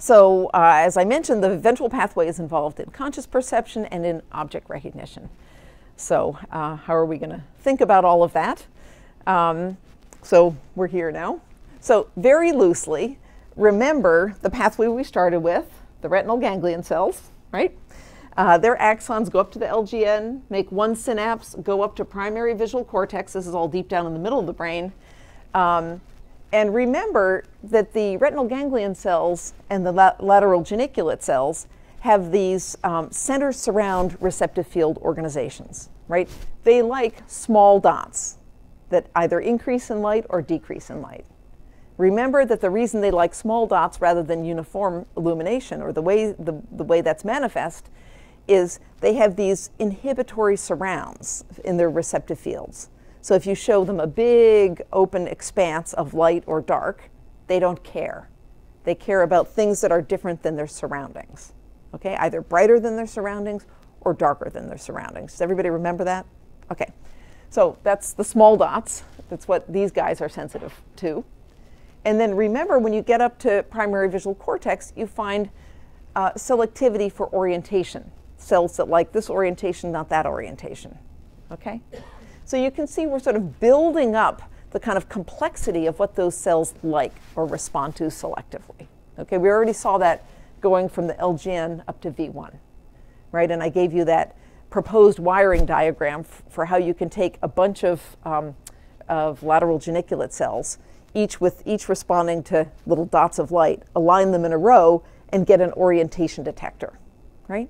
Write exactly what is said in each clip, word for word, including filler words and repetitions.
So uh, as I mentioned, the ventral pathway is involved in conscious perception and in object recognition. So uh, how are we going to think about all of that? Um, so we're here now. So very loosely, remember the pathway we started with, the retinal ganglion cells, right? Uh, their axons go up to the L G N, make one synapse, go up to primary visual cortex. This is all deep down in the middle of the brain. Um, and remember that the retinal ganglion cells and the la lateral geniculate cells have these um, center surround receptive field organizations, right? They like small dots that either increase in light or decrease in light. Remember that the reason they like small dots rather than uniform illumination, or the way, the, the way that's manifest, is they have these inhibitory surrounds in their receptive fields. So if you show them a big open expanse of light or dark, they don't care. They care about things that are different than their surroundings. Okay, either brighter than their surroundings or darker than their surroundings. Does everybody remember that? Okay, so that's the small dots. That's what these guys are sensitive to. And then remember, when you get up to primary visual cortex, you find uh, selectivity for orientation. Cells that like this orientation, not that orientation. Okay? So you can see we're sort of building up the kind of complexity of what those cells like or respond to selectively. Okay, we already saw that going from the L G N up to V one, right? And I gave you that proposed wiring diagram for how you can take a bunch of, um, of lateral geniculate cells, each with each responding to little dots of light, align them in a row, and get an orientation detector, right?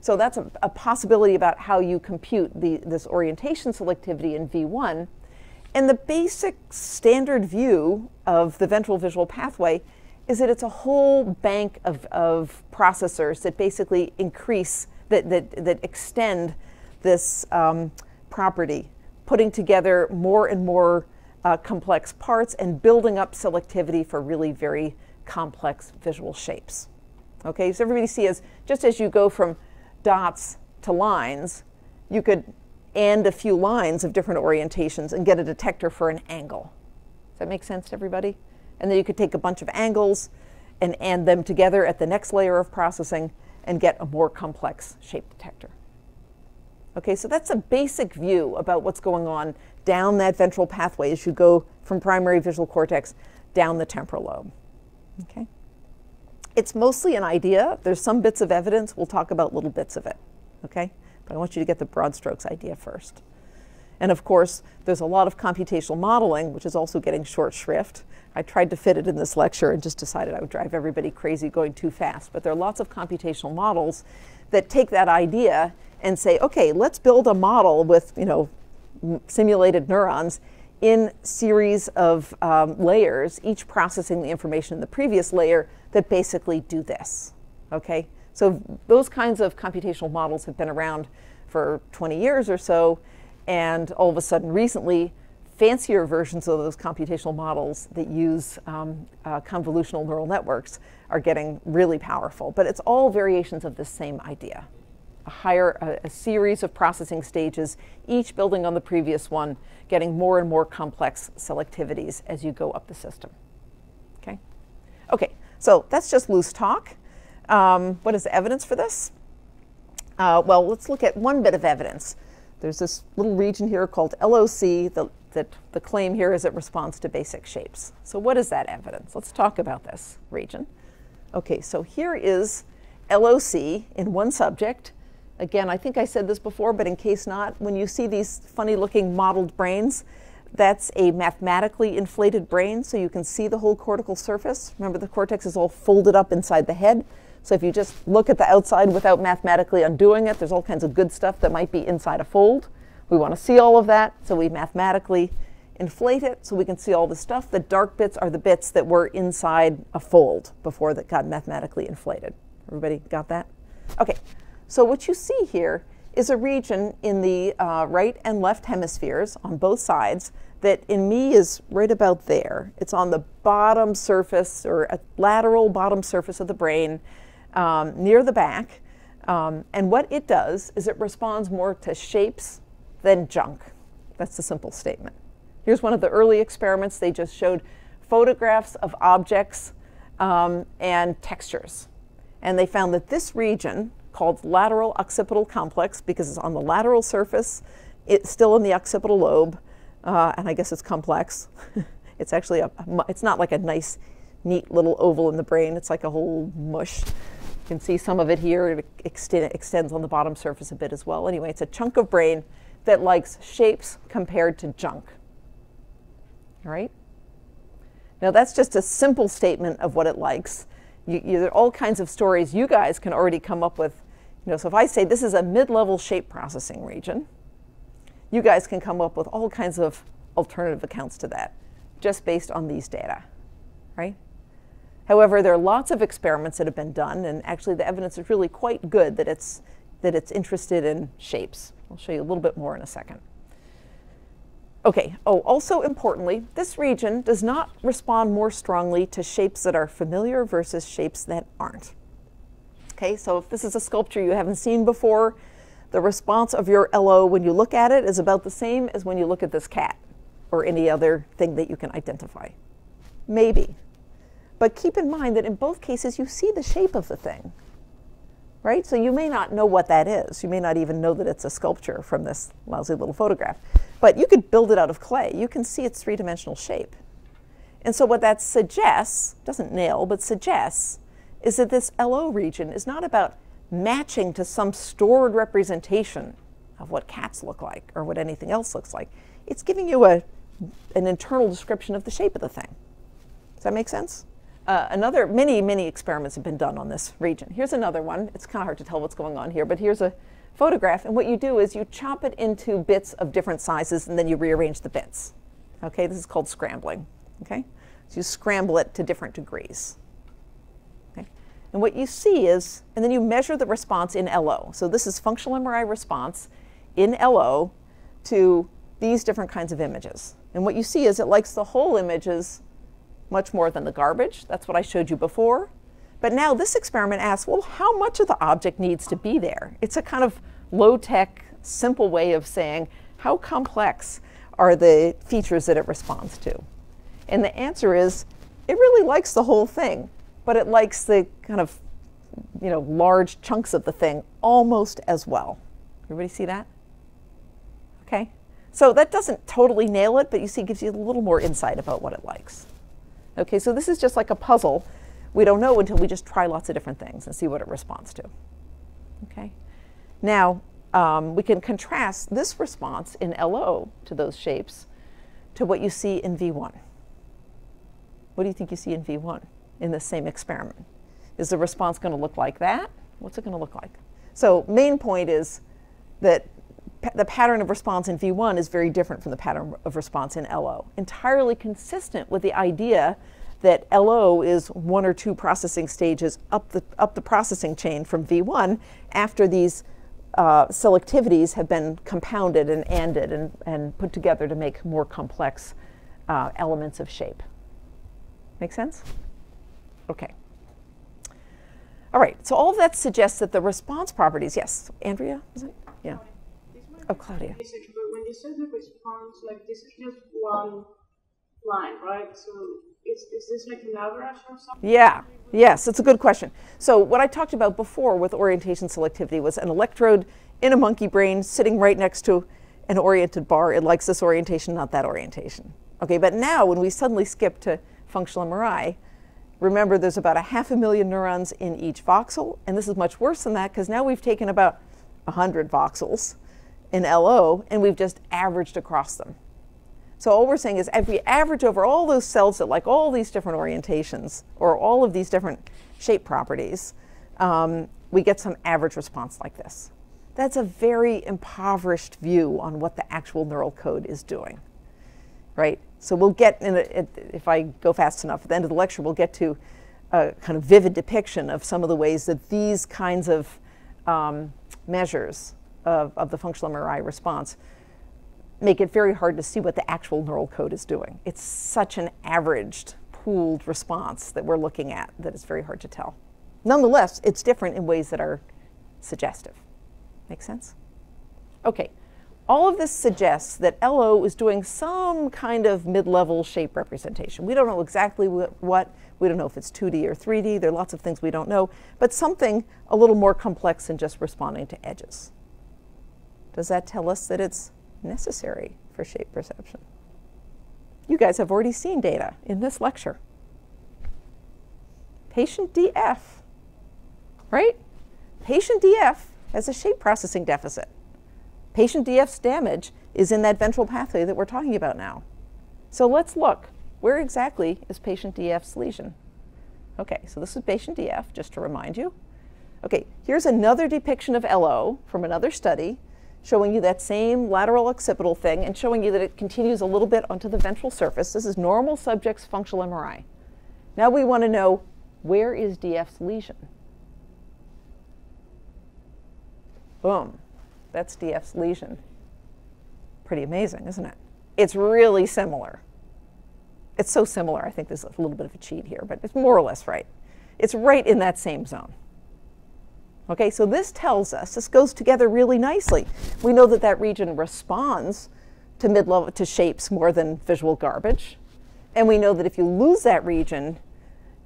So that's a, a possibility about how you compute the, this orientation selectivity in V one. And the basic standard view of the ventral visual pathway is that it's a whole bank of, of processors that basically increase, that, that, that extend this um, property, putting together more and more Uh, complex parts and building up selectivity for really very complex visual shapes. Okay, so everybody see as just as you go from dots to lines, you could and a few lines of different orientations and get a detector for an angle. Does that make sense to everybody? And then you could take a bunch of angles and and them together at the next layer of processing and get a more complex shape detector. Okay, so that's a basic view about what's going on down that ventral pathway as you go from primary visual cortex down the temporal lobe. Okay? It's mostly an idea. There's some bits of evidence. We'll talk about little bits of it. Okay? But I want you to get the broad strokes idea first. And of course, there's a lot of computational modeling, which is also getting short shrift. I tried to fit it in this lecture and just decided I would drive everybody crazy going too fast. But there are lots of computational models that take that idea and say, okay, let's build a model with, you know, simulated neurons in series of um, layers, each processing the information in the previous layer, that basically do this. Okay, so those kinds of computational models have been around for twenty years or so, and all of a sudden recently, fancier versions of those computational models that use um, uh, convolutional neural networks are getting really powerful. But it's all variations of the same idea. A higher, a, a series of processing stages, each building on the previous one, getting more and more complex selectivities as you go up the system. Okay? Okay, so that's just loose talk. Um, what is the evidence for this? Uh, well, let's look at one bit of evidence. There's this little region here called L O C. The, that the claim here is it responds to basic shapes. So what is that evidence? Let's talk about this region. Okay, so here is L O C in one subject. Again, I think I said this before, but in case not, when you see these funny-looking mottled brains, that's a mathematically inflated brain, so you can see the whole cortical surface. Remember, the cortex is all folded up inside the head, so if you just look at the outside without mathematically undoing it, there's all kinds of good stuff that might be inside a fold. We want to see all of that, so we mathematically inflate it so we can see all the stuff. The dark bits are the bits that were inside a fold before that got mathematically inflated. Everybody got that? Okay. So what you see here is a region in the uh, right and left hemispheres on both sides that in me is right about there. It's on the bottom surface, or a lateral bottom surface of the brain, um, near the back. Um, and what it does is it responds more to shapes than junk. That's the simple statement. Here's one of the early experiments. They just showed photographs of objects um, and textures. And they found that this region, called lateral occipital complex, because it's on the lateral surface, it's still in the occipital lobe, uh, and I guess it's complex. It's actually, a, it's not like a nice, neat little oval in the brain. It's like a whole mush. You can see some of it here. It extend, extends on the bottom surface a bit as well. Anyway, it's a chunk of brain that likes shapes compared to junk. All right? Now, that's just a simple statement of what it likes. You, you, there are all kinds of stories you guys can already come up with. You know, so if I say this is a mid-level shape processing region, you guys can come up with all kinds of alternative accounts to that, just based on these data, right? However, there are lots of experiments that have been done, and actually the evidence is really quite good that it's, that it's interested in shapes. I'll show you a little bit more in a second. Okay, oh, also importantly, this region does not respond more strongly to shapes that are familiar versus shapes that aren't. Okay, so if this is a sculpture you haven't seen before, the response of your L O when you look at it is about the same as when you look at this cat or any other thing that you can identify. Maybe. But keep in mind that in both cases, you see the shape of the thing, right? So you may not know what that is. You may not even know that it's a sculpture from this lousy little photograph. But you could build it out of clay. You can see its three-dimensional shape. And so what that suggests, doesn't nail, but suggests, is that this L O region is not about matching to some stored representation of what cats look like or what anything else looks like. It's giving you a, an internal description of the shape of the thing. Does that make sense? Uh, another, many, many experiments have been done on this region. Here's another one. It's kind of hard to tell what's going on here, but here's a photograph. And what you do is you chop it into bits of different sizes, and then you rearrange the bits. Okay, this is called scrambling. Okay, so you scramble it to different degrees. Okay, and what you see is, and then you measure the response in L O. So this is functional M R I response in L O to these different kinds of images. And what you see is it likes the whole images much more than the garbage. That's what I showed you before. But now this experiment asks, well, how much of the object needs to be there? It's a kind of low-tech, simple way of saying, how complex are the features that it responds to? And the answer is, it really likes the whole thing, but it likes the kind of, you know, large chunks of the thing almost as well. Everybody see that? Okay. So that doesn't totally nail it, but you see, it gives you a little more insight about what it likes. Okay, so this is just like a puzzle. We don't know until we just try lots of different things and see what it responds to. Okay, now um, we can contrast this response in L O to those shapes to what you see in V one. What do you think you see in V one in the same experiment? Is the response going to look like that? What's it going to look like? So main point is that pa the pattern of response in V one is very different from the pattern of response in L O, entirely consistent with the idea that L O is one or two processing stages up the, up the processing chain from V one after these uh, selectivities have been compounded and anded and, and put together to make more complex uh, elements of shape. Make sense? Okay. All right, so all of that suggests that the response properties, yes, Andrea, is it? Yeah. Oh, Claudia. Basic, but when you said the response, like this is just one line, right? So Is, is this like an average or something? Yeah, yes, it's a good question. So what I talked about before with orientation selectivity was an electrode in a monkey brain sitting right next to an oriented bar. It likes this orientation, not that orientation. Okay, but now when we suddenly skip to functional M R I, remember there's about a half a million neurons in each voxel, and this is much worse than that because now we've taken about one hundred voxels in L O and we've just averaged across them. So all we're saying is if we average over all those cells that like all these different orientations or all of these different shape properties, um, we get some average response like this. That's a very impoverished view on what the actual neural code is doing, right? So we'll get, in a, if I go fast enough, at the end of the lecture, we'll get to a kind of vivid depiction of some of the ways that these kinds of um, measures of, of the functional M R I response make it very hard to see what the actual neural code is doing. It's such an averaged, pooled response that we're looking at that it's very hard to tell. Nonetheless, it's different in ways that are suggestive. Make sense? Okay, All of this suggests that L O is doing some kind of mid-level shape representation. We don't know exactly what. We don't know if it's two D or three D. There are lots of things we don't know, but something a little more complex than just responding to edges. Does that tell us that it's necessary for shape perception? You guys have already seen data in this lecture. Patient D F, right? Patient D F has a shape processing deficit. Patient D F's damage is in that ventral pathway that we're talking about now. So let's look. Where exactly is patient D F's lesion? Okay, so this is patient D F, just to remind you. Okay, here's another depiction of L O from another study, showing you that same lateral occipital thing and showing you that it continues a little bit onto the ventral surface. This is normal subjects' functional M R I. Now we want to know, where is D F's lesion? Boom. That's D F's lesion. Pretty amazing, isn't it? It's really similar. It's so similar, I think there's a little bit of a cheat here, but it's more or less right. It's right in that same zone. Okay, so this tells us, this goes together really nicely. We know that that region responds to mid-level, to shapes more than visual garbage. And we know that if you lose that region,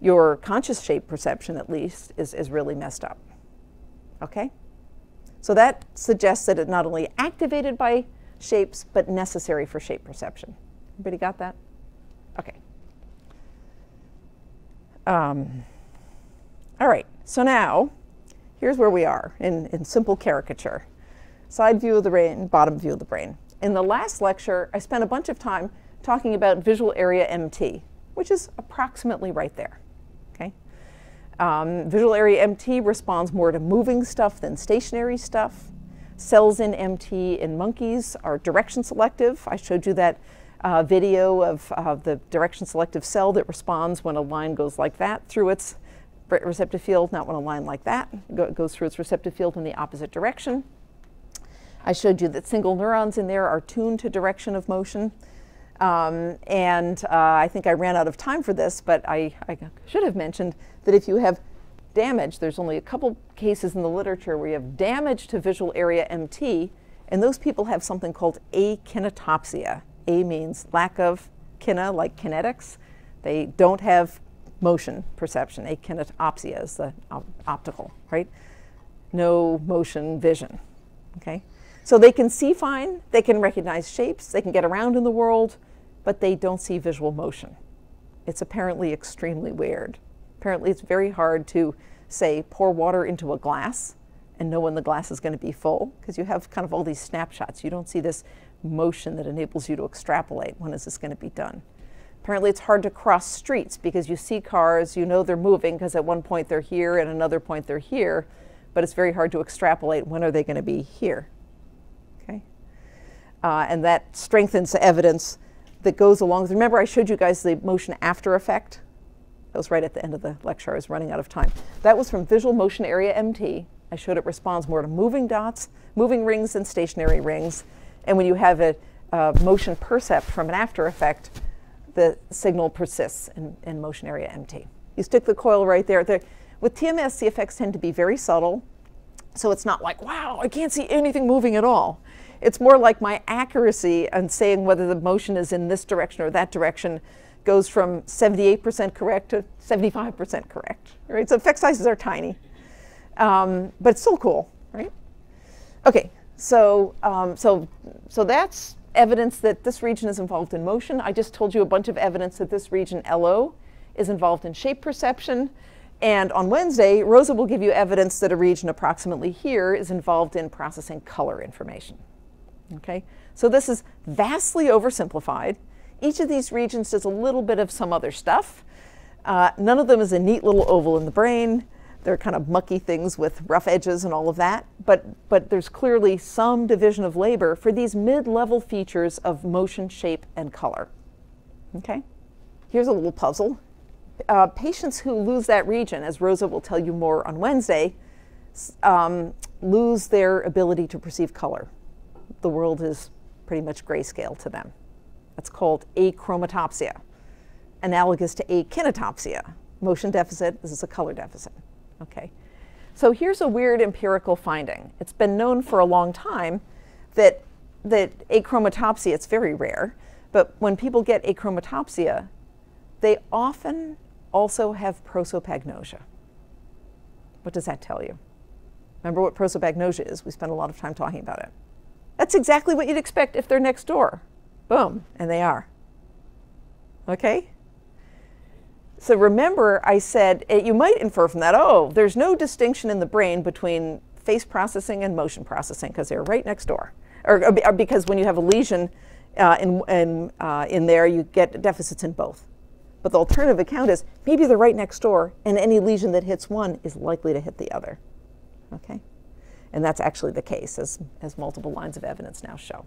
your conscious shape perception, at least, is, is really messed up. Okay? So that suggests that it's not only activated by shapes, but necessary for shape perception. Everybody got that? Okay. Um, all right, so now, here's where we are in, in simple caricature. Side view of the brain, bottom view of the brain. In the last lecture, I spent a bunch of time talking about visual area M T, which is approximately right there. Um, visual area M T responds more to moving stuff than stationary stuff. Cells in M T in monkeys are direction selective. I showed you that uh, video of uh, the direction selective cell that responds when a line goes like that through its receptive field, not when a line like that go goes through its receptive field in the opposite direction. I showed you that single neurons in there are tuned to direction of motion. Um, and uh, I think I ran out of time for this, but I, I should have mentioned that if you have damage, there's only a couple cases in the literature where you have damage to visual area M T, and those people have something called akinetopsia. A means lack of kina, like kinetics. They don't have motion perception. Akinetopsia is the op optical, right? No motion vision, okay? So they can see fine, they can recognize shapes, they can get around in the world, but they don't see visual motion. It's apparently extremely weird. Apparently it's very hard to, say, pour water into a glass and know when the glass is going to be full, because you have kind of all these snapshots. You don't see this motion that enables you to extrapolate when is this going to be done. Apparently it's hard to cross streets because you see cars, you know they're moving because at one point they're here and another point they're here, but it's very hard to extrapolate when are they going to be here. Uh, and that strengthens the evidence that goes along with. Remember, I showed you guys the motion after effect? That was right at the end of the lecture. I was running out of time. That was from visual motion area M T. I showed it responds more to moving dots, moving rings than stationary rings. And when you have a uh, motion percept from an after effect, the signal persists in, in motion area M T. You stick the coil right there. The, with T M S, the effects tend to be very subtle. So it's not like, wow, I can't see anything moving at all. It's more like my accuracy on saying whether the motion is in this direction or that direction goes from seventy-eight percent correct to seventy-five percent correct, right? So effect sizes are tiny, um, but it's still cool, right? Okay, so, um, so, so that's evidence that this region is involved in motion. I just told you a bunch of evidence that this region, L O, is involved in shape perception. And on Wednesday, Rosa will give you evidence that a region approximately here is involved in processing color information. Okay, so this is vastly oversimplified. Each of these regions does a little bit of some other stuff. Uh, none of them is a neat little oval in the brain. They're kind of mucky things with rough edges and all of that. But, but there's clearly some division of labor for these mid-level features of motion, shape, and color. Okay, here's a little puzzle. Uh, patients who lose that region, as Rosa will tell you more on Wednesday, um, lose their ability to perceive color. The world is pretty much grayscale to them. That's called achromatopsia, analogous to akinetopsia. Motion deficit, this is a color deficit, okay? So here's a weird empirical finding. It's been known for a long time that that achromatopsia, it's very rare, but when people get achromatopsia, they often also have prosopagnosia. What does that tell you? Remember what prosopagnosia is? We spent a lot of time talking about it. That's exactly what you'd expect if they're next door. Boom, and they are. Okay? So remember, I said, you might infer from that, oh, there's no distinction in the brain between face processing and motion processing because they're right next door. Or, or because when you have a lesion uh, in, in, uh, in there, you get deficits in both. But the alternative account is maybe they're right next door, and any lesion that hits one is likely to hit the other. Okay? And that's actually the case, as, as multiple lines of evidence now show.